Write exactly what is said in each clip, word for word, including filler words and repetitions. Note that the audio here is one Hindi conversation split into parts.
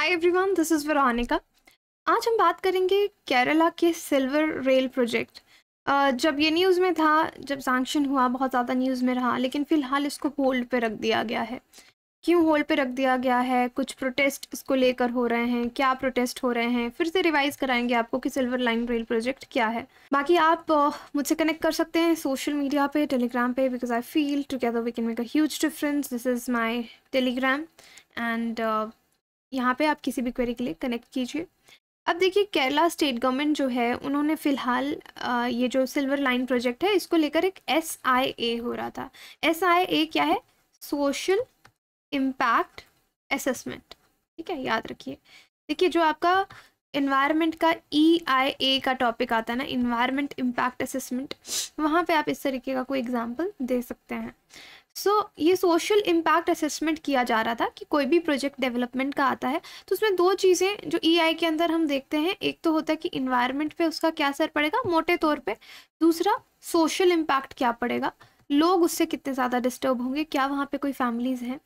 Hi everyone, this is Veronica. आज हम बात करेंगे केरला के सिल्वर रेल प्रोजेक्ट। जब ये न्यूज़ में था, जब सैंक्शन हुआ, बहुत ज़्यादा न्यूज़ में रहा, लेकिन फ़िलहाल इसको होल्ड पे रख दिया गया है। क्यों होल्ड पे रख दिया गया है? कुछ प्रोटेस्ट इसको लेकर हो रहे हैं। क्या प्रोटेस्ट हो रहे हैं फिर से रिवाइज़ कराएंगे आपको कि सिल्वर लाइन रेल प्रोजेक्ट क्या है। बाकी आप मुझसे कनेक्ट कर सकते हैं सोशल मीडिया पे, टेलीग्राम पे, because I feel together we can make a huge difference. This is my Telegram and यहाँ पे आप किसी भी क्वेरी के लिए कनेक्ट कीजिए। अब देखिए, केरला स्टेट गवर्नमेंट जो है, उन्होंने फ़िलहाल ये जो सिल्वर लाइन प्रोजेक्ट है इसको लेकर एक एस आई ए हो रहा था। एस आई ए क्या है? सोशल इम्पैक्ट असेसमेंट, ठीक है, याद रखिए। देखिए, जो आपका एनवायरनमेंट का ई आई ए का टॉपिक आता है ना, एनवायरनमेंट इम्पैक्ट असेसमेंट, वहाँ पे आप इस तरीके का कोई एग्जांपल दे सकते हैं। सो so, ये सोशल इम्पैक्ट असेसमेंट किया जा रहा था कि कोई भी प्रोजेक्ट डेवलपमेंट का आता है तो उसमें दो चीज़ें जो ई आई के अंदर हम देखते हैं, एक तो होता है कि इन्वायरमेंट पे उसका क्या असर पड़ेगा मोटे तौर पे, दूसरा सोशल इम्पैक्ट क्या पड़ेगा, लोग उससे कितने ज़्यादा डिस्टर्ब होंगे, क्या वहाँ पे कोई फैमिलीज़ हैं,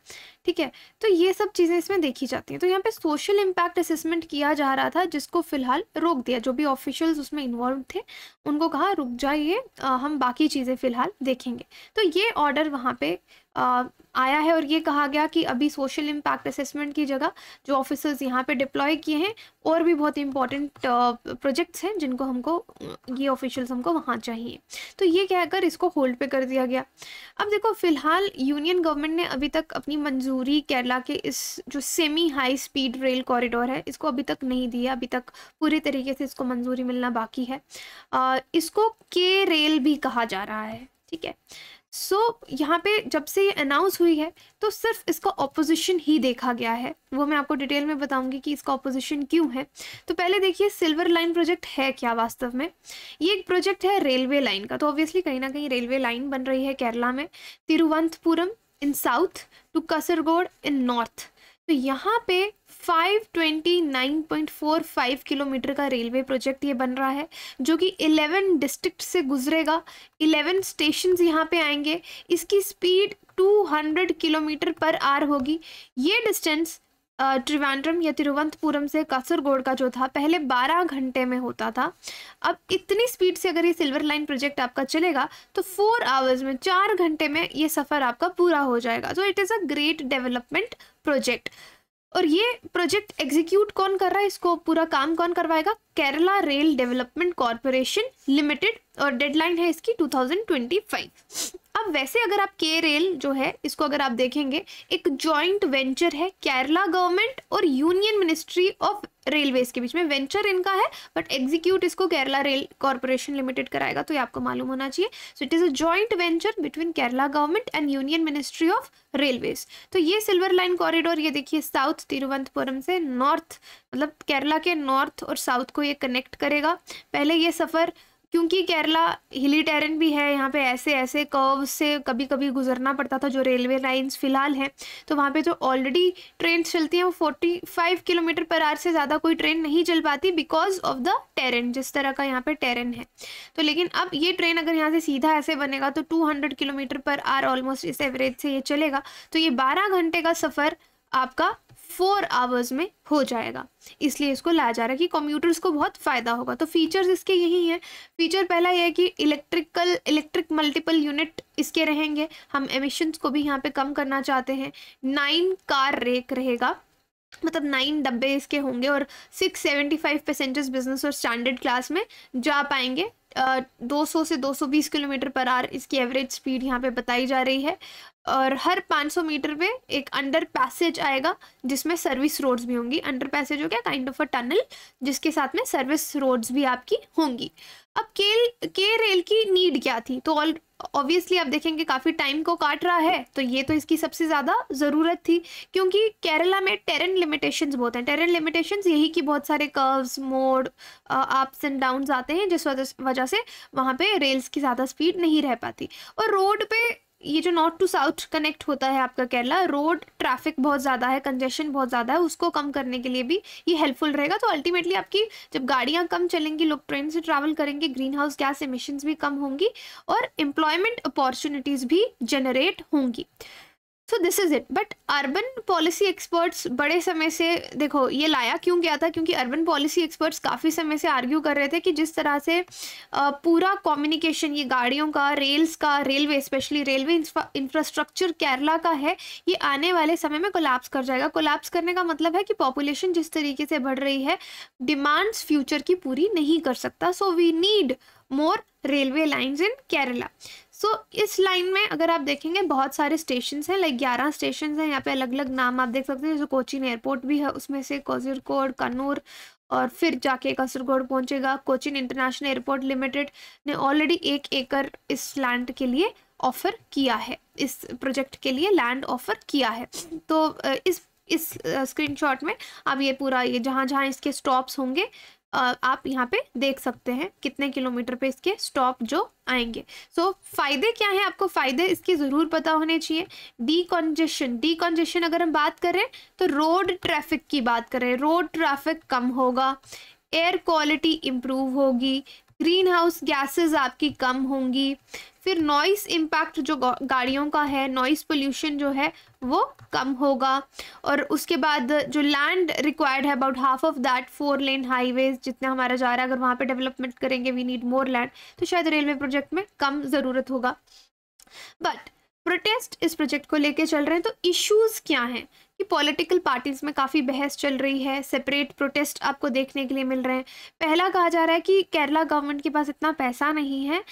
ठीक है। तो ये सब चीज़ें इसमें देखी जाती हैं। तो यहाँ पे सोशल इम्पैक्ट असेसमेंट किया जा रहा था, जिसको फ़िलहाल रोक दिया। जो भी ऑफिशियल्स उसमें इन्वॉल्व थे उनको कहा रुक जाइए, हम बाकी चीज़ें फ़िलहाल देखेंगे। तो ये ऑर्डर वहाँ पे आ, आया है और ये कहा गया कि अभी सोशल इम्पैक्ट असेसमेंट की जगह जो ऑफिसर्स यहाँ पे डिप्लॉय किए हैं, और भी बहुत इंपॉर्टेंट प्रोजेक्ट्स हैं जिनको हमको ये ऑफिशियल्स हमको वहाँ चाहिए, तो ये कहकर इसको होल्ड पे कर दिया गया। अब देखो, फिलहाल यूनियन गवर्नमेंट ने अभी तक अपनी मंजूरी केरला के इस जो semi high speed rail corridor है इसको अभी तक नहीं दी है। अभी तक पूरे तरीके से इसको मंजूरी मिलना बाकी है। आ, इसको के रेल भी कहा जा रहा है, ठीक है। सो so, यहाँ पे जब से ये अनाउंस हुई है तो सिर्फ इसका ऑपोजिशन ही देखा गया है। वो मैं आपको डिटेल में बताऊंगी कि इसका ऑपोजिशन क्यों है। तो पहले देखिए, सिल्वर लाइन प्रोजेक्ट है क्या वास्तव में? ये एक प्रोजेक्ट है रेलवे लाइन का। तो ऑब्वियसली कहीं ना कहीं रेलवे लाइन बन रही है केरला में, Thiruvananthapuram in south to Kasaragod in north. तो यहाँ पे पाँच सौ उनतीस पॉइंट चार पाँच किलोमीटर का रेलवे प्रोजेक्ट ये बन रहा है, जो कि ग्यारह डिस्ट्रिक्ट से गुजरेगा, ग्यारह स्टेशंस यहाँ पे आएंगे। इसकी स्पीड दो सौ किलोमीटर पर आवर होगी। ये डिस्टेंस त्रिवेंद्रम या तिरुवनंतपुरम से कासरगोड का जो था पहले बारह घंटे में होता था। अब इतनी स्पीड से अगर ये सिल्वर लाइन प्रोजेक्ट आपका चलेगा तो फोर आवर्स में, चार घंटे में ये सफ़र आपका पूरा हो जाएगा। तो it is a great development project. और ये प्रोजेक्ट एग्जीक्यूट कौन कर रहा है, इसको पूरा काम कौन करवाएगा? Kerala rail development corporation limited, और डेडलाइन है इसकी दो हज़ार पच्चीस। अब वैसे अगर आप के रेल जो है इसको अगर आप देखेंगे, एक जॉइंट वेंचर है केरला गवर्नमेंट और यूनियन मिनिस्ट्री ऑफ रेलवेज के बीच में। वेंचर इनका है बट एग्जीक्यूट इसको केरला रेल कॉरपोरेशन लिमिटेड कराएगा, तो ये आपको मालूम होना चाहिए। So it is a joint venture between Kerala government and union ministry of railways. तो ये सिल्वर लाइन कॉरिडोर, ये देखिए, साउथ तिरुवनंतपुरम से नॉर्थ, मतलब केरला के नॉर्थ और साउथ को ये कनेक्ट करेगा। पहले ये सफ़र, क्योंकि केरला हिली टेरेन भी है, यहाँ पे ऐसे ऐसे कर्व से कभी कभी गुजरना पड़ता था जो रेलवे लाइंस फ़िलहाल हैं। तो वहाँ पे जो ऑलरेडी ट्रेन चलती हैं वो पैंतालीस किलोमीटर पर आवर से ज़्यादा कोई ट्रेन नहीं चल पाती बिकॉज ऑफ द टेरेन, जिस तरह का यहाँ पे टेरेन है। तो लेकिन अब ये ट्रेन अगर यहाँ से सीधा ऐसे बनेगा तो दो सौ किलोमीटर पर आवर ऑलमोस्ट इस एवरेज से ये चलेगा। तो ये बारह घंटे का सफ़र आपका फोर आवर्स में हो जाएगा, इसलिए इसको लाया जा रहा है कि कम्यूटर्स को बहुत फ़ायदा होगा। तो फीचर्स इसके यही हैं। फीचर पहला यह है कि इलेक्ट्रिकल इलेक्ट्रिक मल्टीपल यूनिट इसके रहेंगे। हम एमिशंस को भी यहाँ पे कम करना चाहते हैं। नाइन कार रेक रहेगा, मतलब नाइन डब्बे इसके होंगे, और six seventy five passengers business और स्टैंडर्ड क्लास में जा पाएंगे। Uh, दो सौ से दो सौ बीस किलोमीटर पर आवर इसकी एवरेज स्पीड यहाँ पे बताई जा रही है। और हर पाँच सौ मीटर पे एक अंडर पैसेज आएगा जिसमें सर्विस रोड्स भी होंगी। अंडर पैसेज हो गया काइंड ऑफ अ टनल, जिसके साथ में सर्विस रोड्स भी आपकी होंगी। अब के के रेल की नीड क्या थी? तो ऑल ऑब्वियसली आप देखेंगे काफ़ी टाइम को काट रहा है, तो ये तो इसकी सबसे ज़्यादा ज़रूरत थी, क्योंकि केरला में टेरेन लिमिटेशंस बहुत हैं। टेरेन लिमिटेशंस यही कि बहुत सारे कर्व्स, मोड, अप्स एंड डाउन्स आते हैं, जिस वजह से वहाँ पे रेल्स की ज़्यादा स्पीड नहीं रह पाती। और रोड पे ये जो नॉर्थ टू साउथ कनेक्ट होता है आपका केरला, रोड ट्रैफिक बहुत ज़्यादा है, कंजेशन बहुत ज़्यादा है, उसको कम करने के लिए भी ये हेल्पफुल रहेगा। तो अल्टीमेटली आपकी जब गाड़ियाँ कम चलेंगी, लोग ट्रेन से ट्रैवल करेंगे, ग्रीन हाउस गैस एमिशंस भी कम होंगी और एम्प्लॉयमेंट अपॉर्चुनिटीज़ भी जनरेट होंगी। So this is it. But urban policy experts बड़े समय से देखो ये लाया क्यों गया था, क्योंकि अर्बन पॉलिसी एक्सपर्ट्स काफ़ी समय से आर्ग्यू कर रहे थे कि जिस तरह से पूरा कम्युनिकेशन ये गाड़ियों का, रेल्स का, railway specially railway infrastructure Kerala का है, ये आने वाले समय में कोलैप्स कर जाएगा। कोलैप्स करने का मतलब है कि पॉपुलेशन जिस तरीके से बढ़ रही है डिमांड्स फ्यूचर की पूरी नहीं कर सकता। So we need more railway lines in Kerala. So so, इस लाइन में अगर आप देखेंगे बहुत सारे स्टेशंस हैं, लाइक ग्यारह स्टेशंस हैं, यहाँ पे अलग अलग नाम आप देख सकते हैं। जैसे कोचीन एयरपोर्ट भी है, उसमें से कोझिकोड, कन्नूर और फिर जाके कसरगोड पहुँचेगा। कोचिन इंटरनेशनल एयरपोर्ट लिमिटेड ने ऑलरेडी एक एकड़ इस लैंड के लिए ऑफ़र किया है, इस प्रोजेक्ट के लिए लैंड ऑफ़र किया है। तो इस इस स्क्रीनशॉट में आप ये पूरा ये जहाँ जहाँ इसके स्टॉप्स होंगे आप यहाँ पे देख सकते हैं कितने किलोमीटर पे इसके स्टॉप जो आएंगे। सो so, फ़ायदे क्या हैं, आपको फ़ायदे इसके ज़रूर पता होने चाहिए। डीकॉन्जेशन, डीकॉन्जेशन अगर हम बात करें तो रोड ट्रैफिक की बात करें, रोड ट्रैफिक कम होगा, एयर क्वालिटी इम्प्रूव होगी, ग्रीन हाउस गैसेज आपकी कम होंगी, फिर नॉइस इम्पैक्ट जो गाड़ियों का है, नॉइस पोल्यूशन जो है वो कम होगा। और उसके बाद जो लैंड रिक्वायर्ड है about half of that, four lane highways जितना हमारा जा रहा है अगर वहाँ पे डेवलपमेंट करेंगे, वी नीड मोर लैंड, तो शायद रेलवे प्रोजेक्ट में कम ज़रूरत होगा। बट प्रोटेस्ट इस प्रोजेक्ट को लेके चल रहे हैं, तो इश्यूज़ क्या हैं कि पॉलिटिकल पार्टीज़ में काफ़ी बहस चल रही है, सेपरेट प्रोटेस्ट आपको देखने के लिए मिल रहे हैं। पहला कहा जा रहा है कि केरला गवर्नमेंट के पास इतना पैसा नहीं है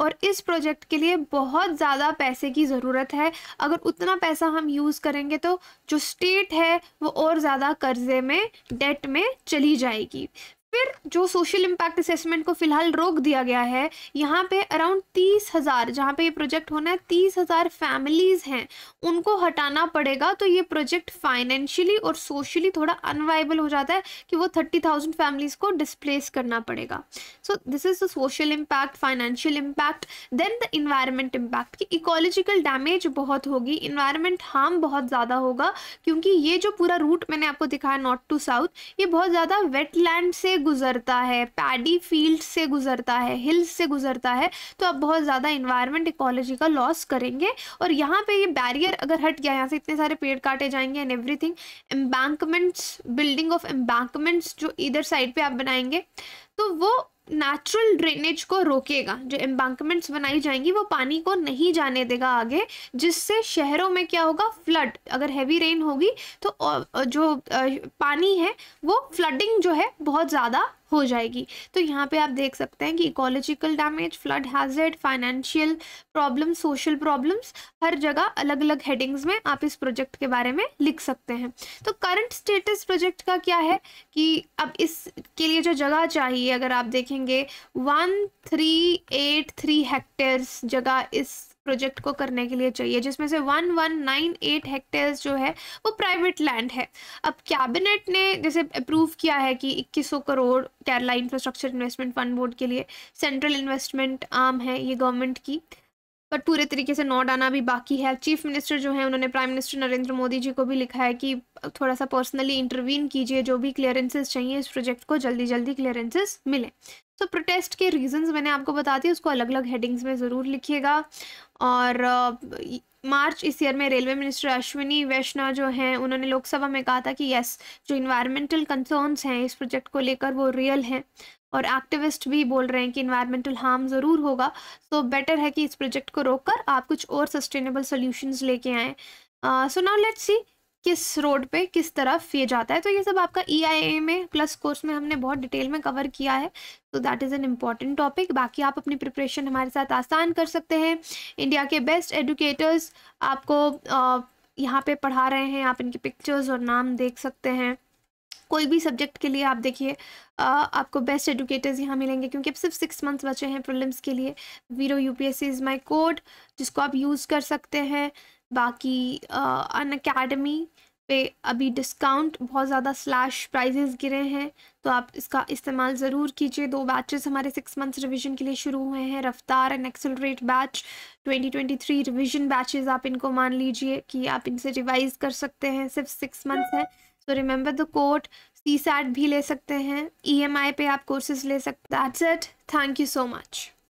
और इस प्रोजेक्ट के लिए बहुत ज़्यादा पैसे की ज़रूरत है, अगर उतना पैसा हम यूज़ करेंगे तो जो स्टेट है वो और ज़्यादा कर्जे में, डेट में चली जाएगी। फिर जो सोशल इम्पैक्ट असेसमेंट को फ़िलहाल रोक दिया गया है, यहाँ पे अराउंड तीस हज़ार जहाँ पे ये प्रोजेक्ट होना है तीस हज़ार फैमिलीज़ हैं उनको हटाना पड़ेगा। तो ये प्रोजेक्ट फाइनेंशियली और सोशली थोड़ा अनवाइबल हो जाता है कि वो थर्टी थाउजेंड फैमिलीज़ को डिस्प्लेस करना पड़ेगा। So this is the social impact, financial impact, then the environment impact कि इकोलॉजिकल डैमेज बहुत होगी, इन्वायरमेंट हार्म बहुत ज़्यादा होगा, क्योंकि ये जो पूरा रूट मैंने आपको दिखाया नॉर्थ टू साउथ ये बहुत ज़्यादा वेटलैंड से गुजरता है, पैडी फील्ड से गुजरता है, हिल्स से गुजरता है, तो आप बहुत ज़्यादा इन्वायरमेंट इकोलॉजी का लॉस करेंगे। और यहाँ पे ये बैरियर अगर हट गया, यहाँ से इतने सारे पेड़ काटे जाएंगे and everything, embankments, building of embankments जो इधर साइड पे आप बनाएंगे तो वो नेचुरल ड्रेनेज को रोकेगा। जो एम्बैंकमेंट्स बनाई जाएंगी वो पानी को नहीं जाने देगा आगे, जिससे शहरों में क्या होगा, फ्लड, अगर हैवी रेन होगी तो जो पानी है वो फ्लडिंग जो है बहुत ज़्यादा हो जाएगी। तो यहाँ पे आप देख सकते हैं कि ecological damage, flood hazard, financial problems, social problems, हर जगह अलग अलग हेडिंग्स में आप इस प्रोजेक्ट के बारे में लिख सकते हैं। तो करंट स्टेटस प्रोजेक्ट का क्या है कि अब इसके लिए जो जगह चाहिए अगर आप देखेंगे one three eight three hectares जगह इस प्रोजेक्ट को करने के लिए चाहिए, जिसमें से ग्यारह सौ अट्ठानवे हेक्टेयर्स जो है वो प्राइवेट लैंड है। अब कैबिनेट ने जैसे अप्रूव किया है कि इक्कीस सौ crore Kerala infrastructure investment fund board के लिए, सेंट्रल इन्वेस्टमेंट आर्म है ये गवर्नमेंट की, पर पूरे तरीके से नोड आना भी बाकी है। चीफ मिनिस्टर जो है उन्होंने प्राइम मिनिस्टर नरेंद्र मोदी जी को भी लिखा है कि थोड़ा सा पर्सनली इंटरवीन कीजिए, जो भी क्लियरेंसेस चाहिए इस प्रोजेक्ट को जल्दी जल्दी क्लियरेंसेस मिले। तो प्रोटेस्ट के रीजंस मैंने आपको बता दिए, उसको अलग अलग हेडिंग्स में ज़रूर लिखिएगा। और uh, मार्च इस ईयर में रेलवे मिनिस्टर अश्विनी वैष्णव जो हैं उन्होंने लोकसभा में कहा था कि यस जो इन्वायरमेंटल कंसर्न्स हैं इस प्रोजेक्ट को लेकर वो रियल हैं, और एक्टिविस्ट भी बोल रहे हैं कि इन्वायरमेंटल हार्म ज़रूर होगा, तो बेटर है कि इस प्रोजेक्ट को रोककर आप कुछ और सस्टेनेबल सोल्यूशंस लेके आएँ। सो नाउ लेट्स सी किस रोड पे किस तरफ ये जाता है। तो ये सब आपका ई आई ए में प्लस कोर्स में हमने बहुत डिटेल में कवर किया है, तो that is an important topic. बाकी आप अपनी प्रिपरेशन हमारे साथ आसान कर सकते हैं, इंडिया के बेस्ट एजुकेटर्स आपको यहाँ पे पढ़ा रहे हैं, आप इनके पिक्चर्स और नाम देख सकते हैं। कोई भी सब्जेक्ट के लिए आप देखिए आपको बेस्ट एजुकेटर्स यहाँ मिलेंगे, क्योंकि अब सिर्फ सिक्स मंथ्स बचे हैं प्रीलिम्स के लिए। वीरो यूपीएससी इज़ माई कोड जिसको आप यूज़ कर सकते हैं। बाकी अन अकेडमी पे अभी डिस्काउंट बहुत ज़्यादा स्लैश प्राइजेस गिरे हैं, तो आप इसका इस्तेमाल ज़रूर कीजिए। दो बैचेस हमारे सिक्स मंथ्स रिवीजन के लिए शुरू हुए हैं, रफ्तार and accelerate batch, twenty twenty three revision batches आप इनको मान लीजिए कि आप इनसे रिवाइज कर सकते हैं, सिर्फ सिक्स मंथ्स हैं। So remember the code, CSAT भी ले सकते हैं, ई एम आई पे आप कोर्सेज ले सकते हैं। That's it, thank you so much.